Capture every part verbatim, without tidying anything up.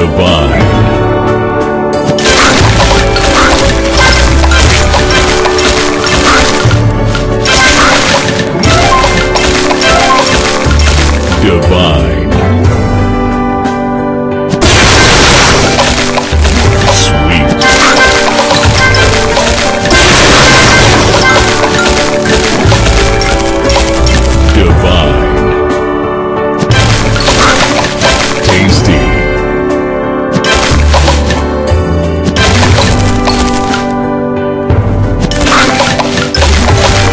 divine. Divine. Sweet. Divine. Tasty.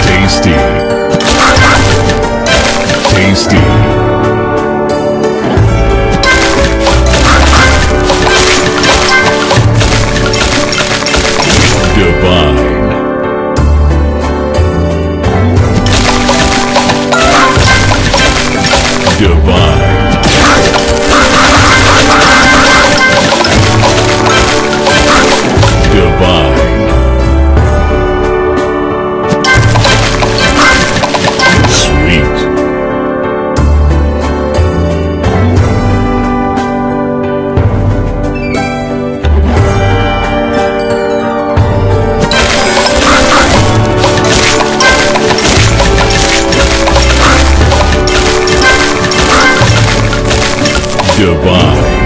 Tasty. Tasty. Divine. Divine. Sweet. Divine.